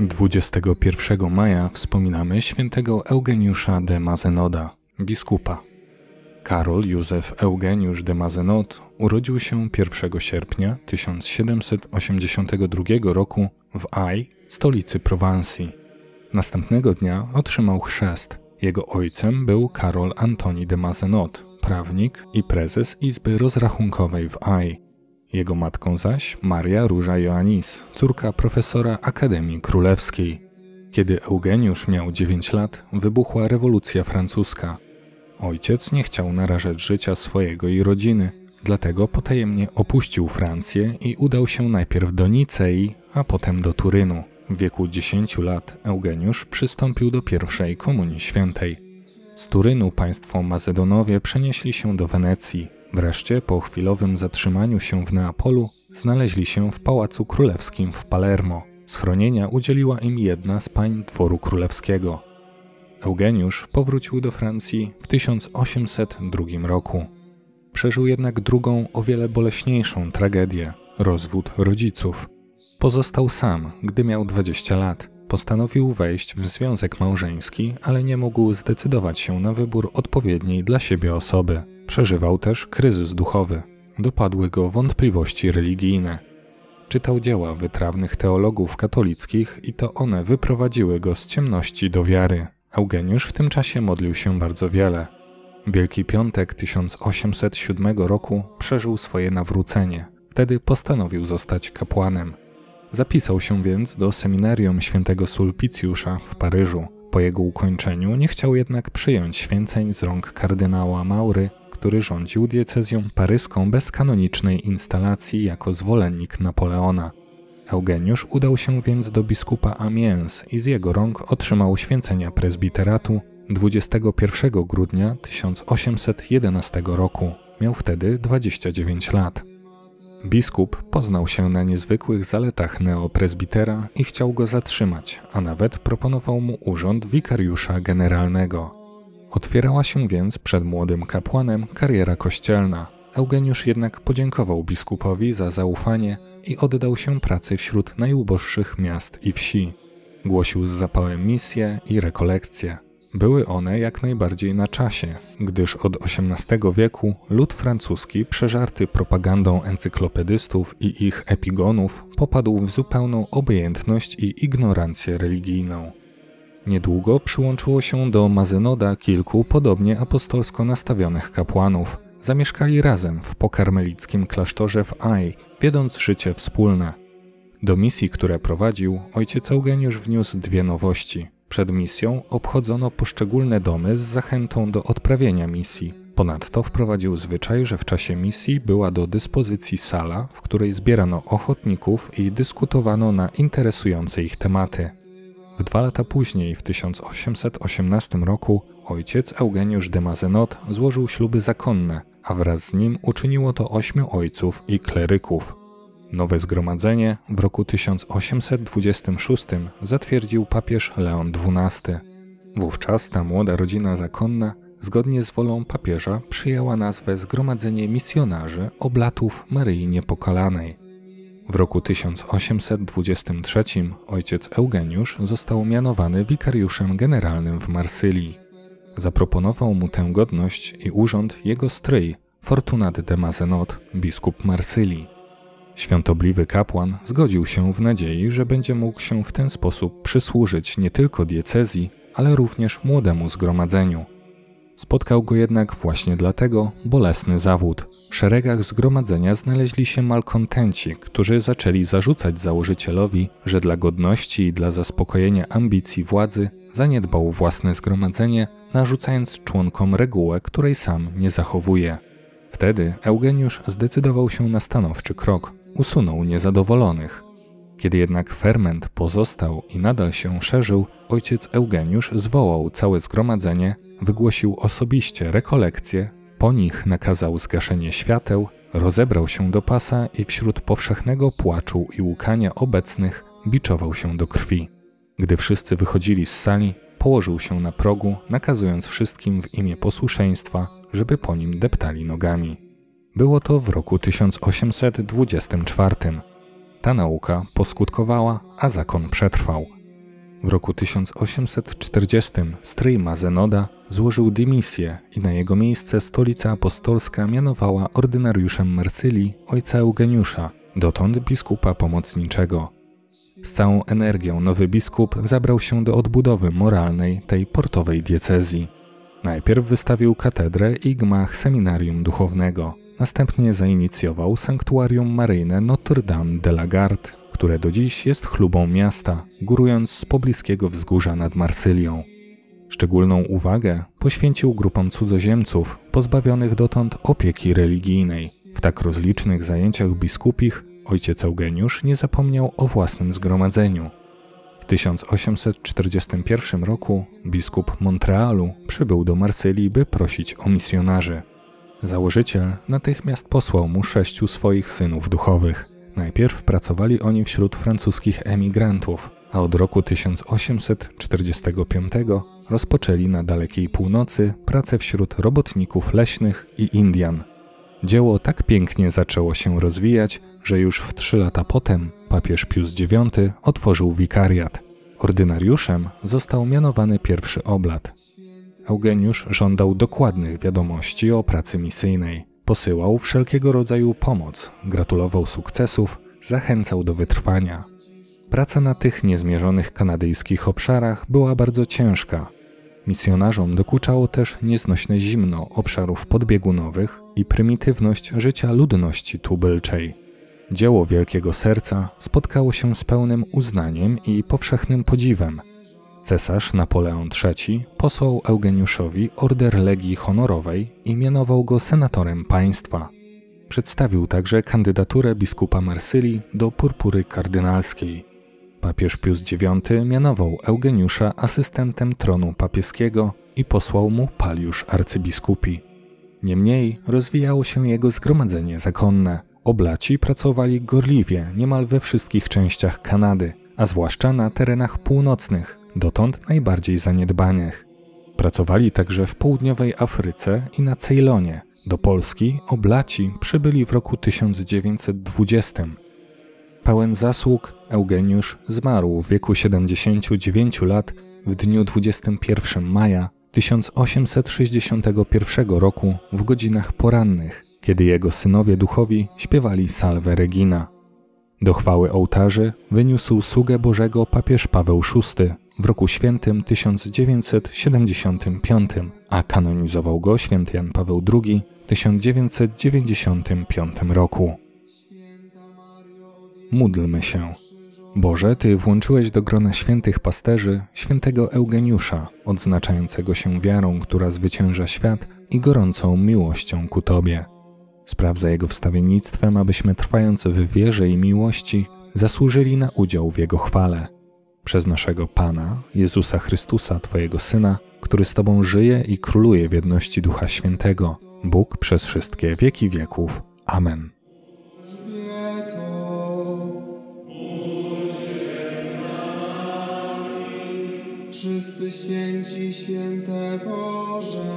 21 maja wspominamy świętego Eugeniusza de Mazenoda, biskupa. Karol Józef Eugeniusz de Mazenod urodził się 1 sierpnia 1782 roku w Aix, stolicy Prowansji. Następnego dnia otrzymał chrzest. Jego ojcem był Karol Antoni de Mazenod, prawnik i prezes Izby Rozrachunkowej w Aix. Jego matką zaś Maria Róża Joannis, córka profesora Akademii Królewskiej. Kiedy Eugeniusz miał 9 lat, wybuchła rewolucja francuska. Ojciec nie chciał narażać życia swojego i rodziny, dlatego potajemnie opuścił Francję i udał się najpierw do Nicei, a potem do Turynu. W wieku 10 lat Eugeniusz przystąpił do pierwszej Komunii Świętej. Z Turynu państwo Mazedonowie przenieśli się do Wenecji. Wreszcie, po chwilowym zatrzymaniu się w Neapolu, znaleźli się w Pałacu Królewskim w Palermo. Schronienia udzieliła im jedna z pań dworu królewskiego. Eugeniusz powrócił do Francji w 1802 roku. Przeżył jednak drugą, o wiele boleśniejszą tragedię – rozwód rodziców. Pozostał sam, gdy miał 20 lat. Postanowił wejść w związek małżeński, ale nie mógł zdecydować się na wybór odpowiedniej dla siebie osoby. Przeżywał też kryzys duchowy. Dopadły go wątpliwości religijne. Czytał dzieła wytrawnych teologów katolickich i to one wyprowadziły go z ciemności do wiary. Eugeniusz w tym czasie modlił się bardzo wiele. Wielki Piątek 1807 roku przeżył swoje nawrócenie. Wtedy postanowił zostać kapłanem. Zapisał się więc do seminarium świętego Sulpicjusza w Paryżu. Po jego ukończeniu nie chciał jednak przyjąć święceń z rąk kardynała Maury, który rządził diecezją paryską bez kanonicznej instalacji jako zwolennik Napoleona. Eugeniusz udał się więc do biskupa Amiens i z jego rąk otrzymał święcenia prezbiteratu 21 grudnia 1811 roku. Miał wtedy 29 lat. Biskup poznał się na niezwykłych zaletach neoprezbitera i chciał go zatrzymać, a nawet proponował mu urząd wikariusza generalnego. Otwierała się więc przed młodym kapłanem kariera kościelna. Eugeniusz jednak podziękował biskupowi za zaufanie i oddał się pracy wśród najuboższych miast i wsi. Głosił z zapałem misje i rekolekcje. Były one jak najbardziej na czasie, gdyż od XVIII wieku lud francuski przeżarty propagandą encyklopedystów i ich epigonów popadł w zupełną obojętność i ignorancję religijną. Niedługo przyłączyło się do Mazenoda kilku podobnie apostolsko nastawionych kapłanów. Zamieszkali razem w pokarmelickim klasztorze w Aix, wiedząc życie wspólne. Do misji, które prowadził, ojciec Eugeniusz wniósł dwie nowości. Przed misją obchodzono poszczególne domy z zachętą do odprawienia misji. Ponadto wprowadził zwyczaj, że w czasie misji była do dyspozycji sala, w której zbierano ochotników i dyskutowano na interesujące ich tematy. W 2 lata później, w 1818 roku, ojciec Eugeniusz de Mazenod złożył śluby zakonne, a wraz z nim uczyniło to 8 ojców i kleryków. Nowe zgromadzenie w roku 1826 zatwierdził papież Leon XII. Wówczas ta młoda rodzina zakonna, zgodnie z wolą papieża, przyjęła nazwę Zgromadzenie misjonarzy oblatów Maryi Niepokalanej. W roku 1823 ojciec Eugeniusz został mianowany wikariuszem generalnym w Marsylii. Zaproponował mu tę godność i urząd jego stryj, Fortunat de Mazenod, biskup Marsylii. Świątobliwy kapłan zgodził się w nadziei, że będzie mógł się w ten sposób przysłużyć nie tylko diecezji, ale również młodemu zgromadzeniu. Spotkał go jednak właśnie dlatego bolesny zawód. W szeregach zgromadzenia znaleźli się malkontenci, którzy zaczęli zarzucać założycielowi, że dla godności i dla zaspokojenia ambicji władzy zaniedbał własne zgromadzenie, narzucając członkom regułę, której sam nie zachowuje. Wtedy Eugeniusz zdecydował się na stanowczy krok. Usunął niezadowolonych. Kiedy jednak ferment pozostał i nadal się szerzył, ojciec Eugeniusz zwołał całe zgromadzenie, wygłosił osobiście rekolekcje, po nich nakazał zgaszenie świateł, rozebrał się do pasa i wśród powszechnego płaczu i łkania obecnych biczował się do krwi. Gdy wszyscy wychodzili z sali, położył się na progu, nakazując wszystkim w imię posłuszeństwa, żeby po nim deptali nogami. Było to w roku 1824. Ta nauka poskutkowała, a zakon przetrwał. W roku 1840 stryj Mazenoda złożył dymisję i na jego miejsce Stolica Apostolska mianowała ordynariuszem Marsylii ojca Eugeniusza, dotąd biskupa pomocniczego. Z całą energią nowy biskup zabrał się do odbudowy moralnej tej portowej diecezji. Najpierw wystawił katedrę i gmach seminarium duchownego. Następnie zainicjował sanktuarium maryjne Notre-Dame de la Garde, które do dziś jest chlubą miasta, górując z pobliskiego wzgórza nad Marsylią. Szczególną uwagę poświęcił grupom cudzoziemców pozbawionych dotąd opieki religijnej. W tak rozlicznych zajęciach biskupich ojciec Eugeniusz nie zapomniał o własnym zgromadzeniu. W 1841 roku biskup Montrealu przybył do Marsylii, by prosić o misjonarzy. Założyciel natychmiast posłał mu 6 swoich synów duchowych. Najpierw pracowali oni wśród francuskich emigrantów, a od roku 1845 rozpoczęli na dalekiej północy pracę wśród robotników leśnych i Indian. Dzieło tak pięknie zaczęło się rozwijać, że już w 3 lata potem papież Pius IX otworzył wikariat. Ordynariuszem został mianowany pierwszy oblat. Eugeniusz żądał dokładnych wiadomości o pracy misyjnej. Posyłał wszelkiego rodzaju pomoc, gratulował sukcesów, zachęcał do wytrwania. Praca na tych niezmierzonych kanadyjskich obszarach była bardzo ciężka. Misjonarzom dokuczało też nieznośne zimno obszarów podbiegunowych i prymitywność życia ludności tubylczej. Dzieło Wielkiego Serca spotkało się z pełnym uznaniem i powszechnym podziwem. Cesarz Napoleon III posłał Eugeniuszowi order Legii Honorowej i mianował go senatorem państwa. Przedstawił także kandydaturę biskupa Marsylii do purpury kardynalskiej. Papież Pius IX mianował Eugeniusza asystentem tronu papieskiego i posłał mu paliusz arcybiskupi. Niemniej rozwijało się jego zgromadzenie zakonne. Oblaci pracowali gorliwie niemal we wszystkich częściach Kanady, a zwłaszcza na terenach północnych, dotąd najbardziej zaniedbanych. Pracowali także w południowej Afryce i na Cejlonie. Do Polski oblaci przybyli w roku 1920. Pełen zasług Eugeniusz zmarł w wieku 79 lat w dniu 21 maja 1861 roku w godzinach porannych, kiedy jego synowie duchowi śpiewali Salve Regina. Do chwały ołtarzy wyniósł sługę Bożego papież Paweł VI w roku świętym 1975, a kanonizował go święty Jan Paweł II w 1995 roku. Módlmy się. Boże, Ty włączyłeś do grona świętych pasterzy świętego Eugeniusza, odznaczającego się wiarą, która zwycięża świat i gorącą miłością ku Tobie. Spraw za jego wstawiennictwem, abyśmy trwając w wierze i miłości zasłużyli na udział w Jego chwale. Przez naszego Pana, Jezusa Chrystusa, Twojego Syna, który z Tobą żyje i króluje w jedności Ducha Świętego, Bóg przez wszystkie wieki wieków. Amen. Wszyscy święci, święte Boże.